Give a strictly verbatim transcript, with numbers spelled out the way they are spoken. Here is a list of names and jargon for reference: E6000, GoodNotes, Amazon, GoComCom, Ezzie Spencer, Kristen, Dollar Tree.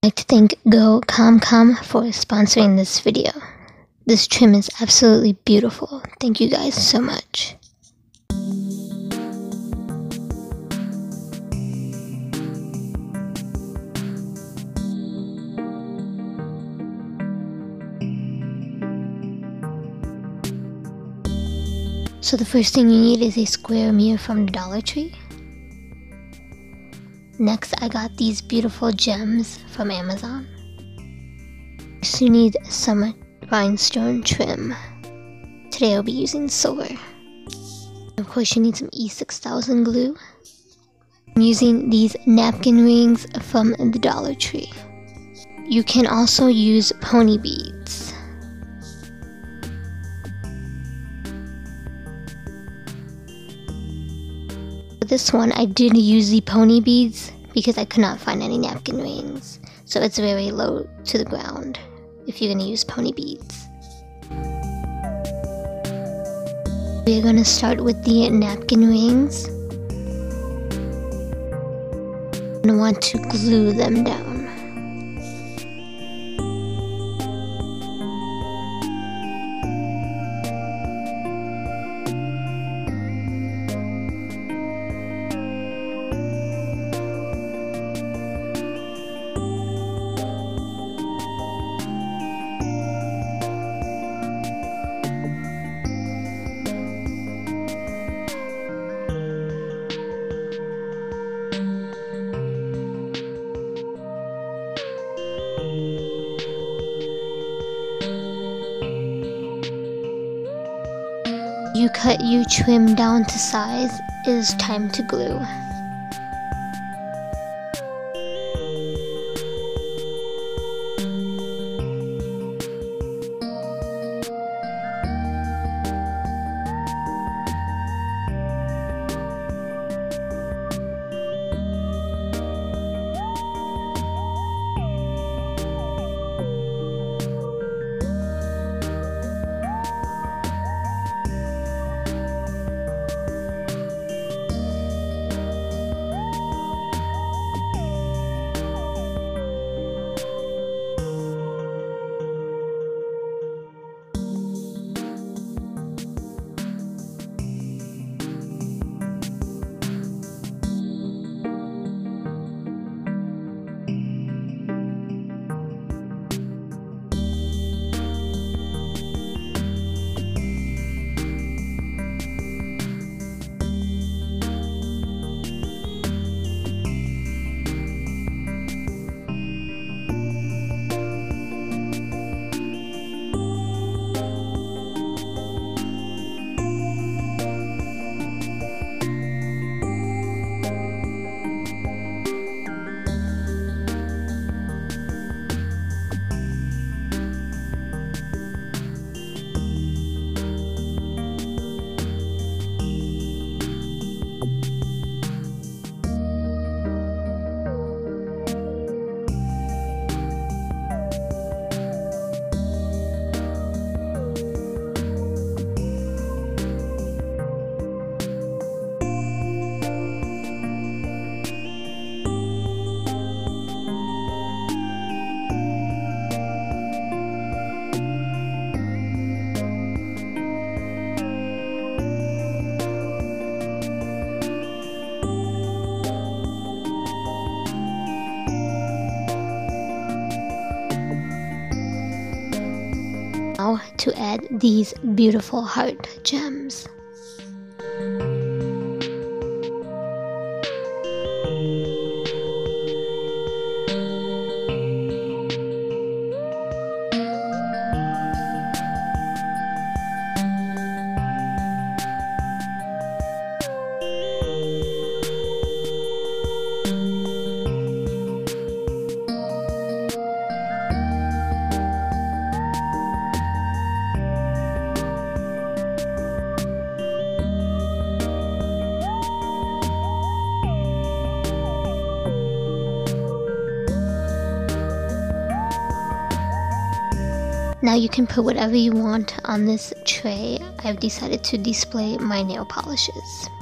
I'd like to thank GoComCom for sponsoring this video. This trim is absolutely beautiful. Thank you guys so much. So the first thing you need is a square mirror from the Dollar Tree. Next, I got these beautiful gems from Amazon. Next, you need some rhinestone trim. Today I'll be using silver. Of course, you need some E six thousand glue. I'm using these napkin rings from the Dollar Tree. You can also use pony beads. This one I did use the pony beads because I could not find any napkin rings, so it's very low to the ground if you're going to use pony beads. We're going to start with the napkin rings. You're going to want to glue them down. You cut your trim down to size, it is time to glue. Now to add these beautiful heart gems. Now you can put whatever you want on this tray. I've decided to display my nail polishes.